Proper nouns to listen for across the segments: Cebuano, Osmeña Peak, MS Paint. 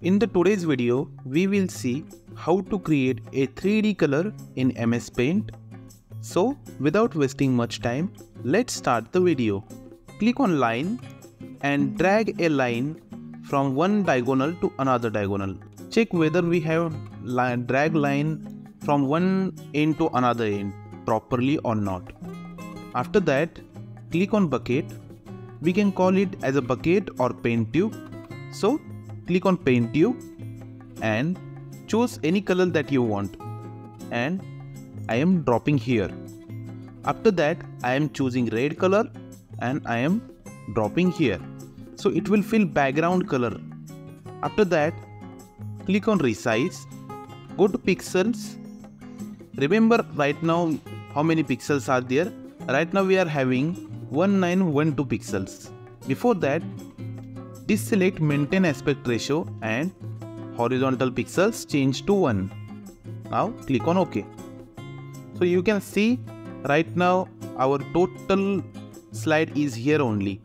In the today's video, we will see how to create a 3D color in MS Paint. So, without wasting much time, let's start the video. Click on line and drag a line from one diagonal to another diagonal. Check whether we have drag line from one end to another end properly or not. After that, click on bucket. We can call it as a bucket or paint tube. So, click on paint tube and choose any color that you want, and I am dropping here. After that, I am choosing red color and I am dropping here. So it will fill background color. After that, click on resize, go to pixels. Remember right now how many pixels are there. Right now we are having 1912 pixels. Before that, deselect maintain aspect ratio and horizontal pixels change to 1. Now click on OK. So you can see right now our total slide is here only.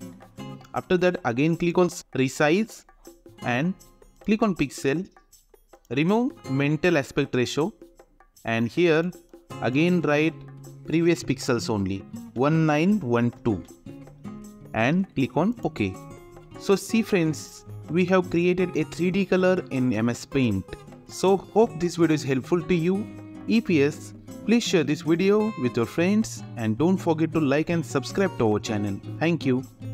After that, again click on resize and click on pixel. Remove maintain aspect ratio and here again write previous pixels only 1912 and click on OK. So see friends, we have created a 3D color in MS Paint. So hope this video is helpful to you. If yes, please share this video with your friends and don't forget to like and subscribe to our channel. Thank you.